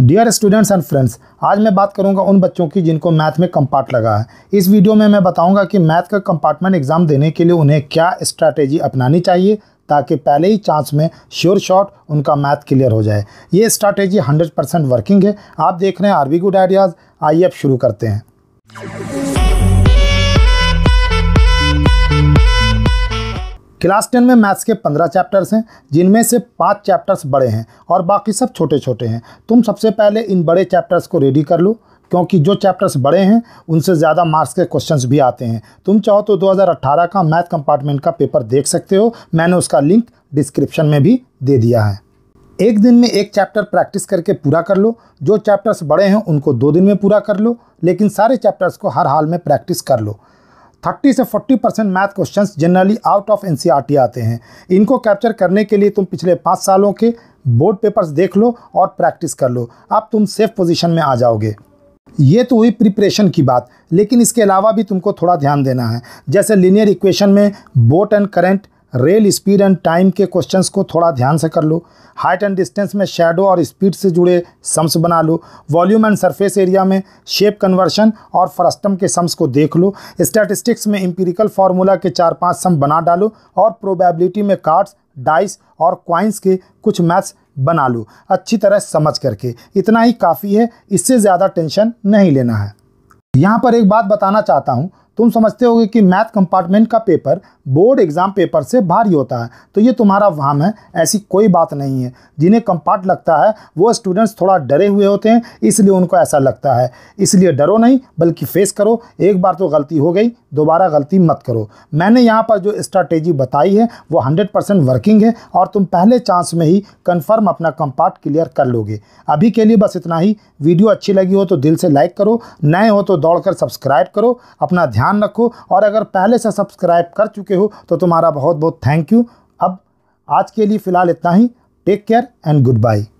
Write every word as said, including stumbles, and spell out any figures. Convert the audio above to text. Dear students and friends, आज मैं बात करूंगा उन बच्चों की जिनको मैथ में कंपार्ट लगा है। इस वीडियो में मैं बताऊंगा कि मैथ का कंपार्टमेंट एग्ज़ाम देने के लिए उन्हें क्या स्ट्रैटेजी अपनानी चाहिए ताकि पहले ही चांस में श्योर शॉट उनका मैथ क्लियर हो जाए। ये स्ट्रैटेजी हंड्रेड परसेंट वर्किंग है। आप देख रहे हैं आरबी गुड आइडियाज़। आइए अब शुरू करते हैं। क्लास टेन में मैथ्स के पंद्रह चैप्टर्स हैं, जिनमें से पाँच चैप्टर्स बड़े हैं और बाकी सब छोटे छोटे हैं। तुम सबसे पहले इन बड़े चैप्टर्स को रेडी कर लो, क्योंकि जो चैप्टर्स बड़े हैं उनसे ज़्यादा मार्क्स के क्वेश्चंस भी आते हैं। तुम चाहो तो दो हज़ार अठारह का मैथ कंपार्टमेंट का पेपर देख सकते हो, मैंने उसका लिंक डिस्क्रिप्शन में भी दे दिया है। एक दिन में एक चैप्टर प्रैक्टिस करके पूरा कर लो। जो चैप्टर्स बड़े हैं उनको दो दिन में पूरा कर लो, लेकिन सारे चैप्टर्स को हर हाल में प्रैक्टिस कर लो। थर्टी से forty percent math questions generally out of NCERT आते हैं। इनको कैप्चर करने के लिए तुम पिछले पाँच सालों के बोर्ड पेपर्स देख लो और प्रैक्टिस कर लो। अब तुम सेफ पोजीशन में आ जाओगे। ये तो हुई प्रिपरेशन की बात, लेकिन इसके अलावा भी तुमको थोड़ा ध्यान देना है। जैसे लीनियर इक्वेशन में boat and current, rail speed and time के क्वेश्चंस को थोड़ा ध्यान से कर लो। हाइट एंड डिस्टेंस में शैडो और स्पीड से जुड़े सम्स बना लो। वॉल्यूम एंड सरफेस एरिया में शेप कन्वर्शन और फ्रस्टम के सम्स को देख लो। स्टैटिस्टिक्स में एम्पिरिकल फार्मूला के चार पांच सम बना डालो और प्रोबेबिलिटी में कार्ड्स, डाइस और क्वाइंस के कुछ मैथ्स बना लो, अच्छी तरह समझ करके। इतना ही काफ़ी है, इससे ज़्यादा टेंशन नहीं लेना है। यहाँ पर एक बात बताना चाहता हूँ। तुम समझते होगे कि मैथ कंपार्टमेंट का पेपर बोर्ड एग्ज़ाम पेपर से भारी होता है, तो ये तुम्हारा वहम है। ऐसी कोई बात नहीं है। जिन्हें कंपार्ट लगता है वो स्टूडेंट्स थोड़ा डरे हुए होते हैं, इसलिए उनको ऐसा लगता है। इसलिए डरो नहीं, बल्कि फेस करो। एक बार तो गलती हो गई, दोबारा गलती मत करो। मैंने यहाँ पर जो स्ट्रैटेजी बताई है वो हंड्रेड परसेंट वर्किंग है और तुम पहले चांस में ही कन्फर्म अपना कंपार्ट क्लियर कर लोगे। अभी के लिए बस इतना ही। वीडियो अच्छी लगी हो तो दिल से लाइक करो, नए हो तो दौड़ कर सब्सक्राइब करो। अपना ध्यान रखो, और अगर पहले से सब्सक्राइब कर चुके हो तो तुम्हारा बहुत बहुत थैंक यू। अब आज के लिए फ़िलहाल इतना ही। Take care and good bye.